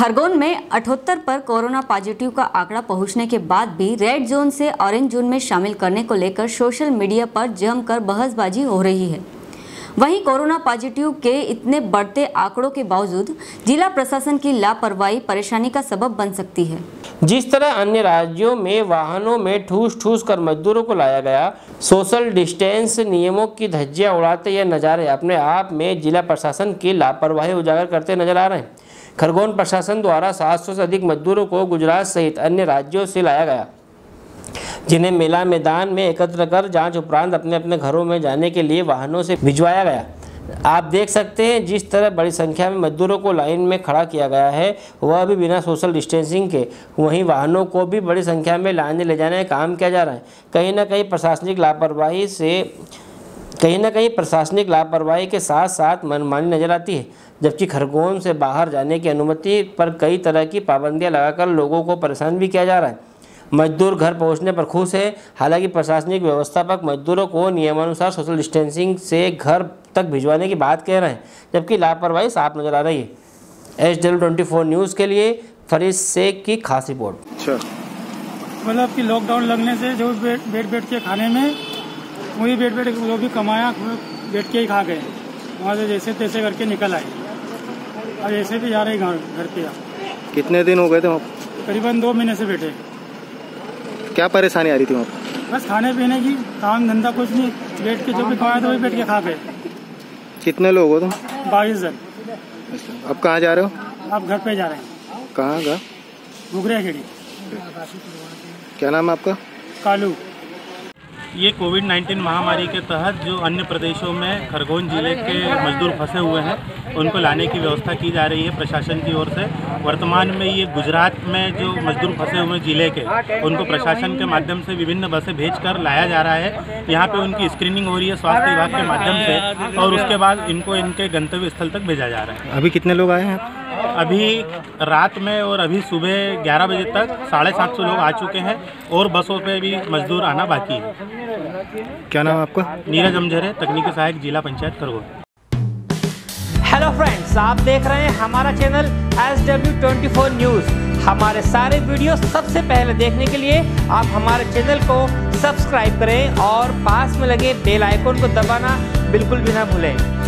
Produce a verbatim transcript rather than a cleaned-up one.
खरगोन में अठहत्तर पर कोरोना पॉजिटिव का आंकड़ा पहुंचने के बाद भी रेड जोन से ऑरेंज जोन में शामिल करने को लेकर सोशल मीडिया पर जमकर बहसबाजी हो रही है। वहीं कोरोना पॉजिटिव के इतने बढ़ते आंकड़ों के बावजूद जिला प्रशासन की लापरवाही परेशानी का सबब बन सकती है। जिस तरह अन्य राज्यों में वाहनों में ठूस ठूस कर मजदूरों को लाया गया, सोशल डिस्टेंस नियमों की धज्जियां उड़ाते यह नज़ारे अपने आप में जिला प्रशासन की लापरवाही उजागर करते नजर आ रहे हैं। खरगोन प्रशासन द्वारा सात सौ से अधिक मजदूरों को गुजरात सहित अन्य राज्यों से लाया गया, जिन्हें मेला मैदान में एकत्र कर जांच उपरांत अपने अपने घरों में जाने के लिए वाहनों से भिजवाया गया। आप देख सकते हैं जिस तरह बड़ी संख्या में मजदूरों को लाइन में खड़ा किया गया है, वह भी बिना सोशल डिस्टेंसिंग के। वहीं वाहनों को भी बड़ी संख्या में लाने ले जाने का काम किया जा रहा है। कहीं ना कहीं प्रशासनिक लापरवाही से कहीं ना कहीं प्रशासनिक लापरवाही के साथ साथ मनमानी नजर आती है, जबकि खरगोन से बाहर जाने की अनुमति पर कई तरह की पाबंदियां लगाकर लोगों को परेशान भी किया जा रहा है। मजदूर घर पहुंचने पर खुश है, हालांकि प्रशासनिक व्यवस्थापक मजदूरों को नियमानुसार सोशल डिस्टेंसिंग से घर तक भिजवाने की बात कह रहे हैं, जबकि लापरवाही साफ नजर आ रही है। H W twenty four news के लिए फरीद शेख की खास रिपोर्ट। अच्छा, मतलब कि लॉकडाउन लगने से जो बैठ बैठ के खाने में वही बैठ बैठ जो भी कमाया बैठ के ही खा गए, वहाँ से जैसे तैसे करके निकल आए और ऐसे भी जा रहे घर घर पे। कितने दिन हो गए थे वहाँ? करीबन दो महीने से बैठे। क्या परेशानी आ रही थी वहाँ? बस खाने पीने की, काम धंधा कुछ नहीं, बैठ के जो भी खाया था वही बैठ के खा गए। कितने लोग हो तुम? बाईस जन। अब कहाँ जा रहे हो? आप घर पे जा रहे हैं। कहाँ का? घुग्रिया खेड़ी। क्या नाम है आपका? कालू। ये कोविड उन्नीस महामारी के तहत जो अन्य प्रदेशों में खरगोन जिले के मजदूर फंसे हुए हैं, उनको लाने की व्यवस्था की जा रही है प्रशासन की ओर से। वर्तमान में ये गुजरात में जो मजदूर फंसे हुए ज़िले के, उनको प्रशासन के माध्यम से विभिन्न बसें भेजकर लाया जा रहा है। यहाँ पे उनकी स्क्रीनिंग हो रही है स्वास्थ्य विभाग के माध्यम से और उसके बाद इनको इनके गंतव्य स्थल तक भेजा जा रहा है। अभी कितने लोग आए हैं? अभी रात में और अभी सुबह ग्यारह बजे तक साढ़े सात सौ लोग आ चुके हैं और बसों पे भी मजदूर आना बाकी है। क्या नाम है आपका? नीरज जमदरे, तकनीकी सहायक जिला पंचायत खरगोन। हेलो फ्रेंड्स, आप देख रहे हैं हमारा channel S W twenty four news. हमारे सारे वीडियो सबसे पहले देखने के लिए आप हमारे चैनल को सब्सक्राइब करें और पास में लगे बेल आइकन को दबाना बिल्कुल भी ना भूलें।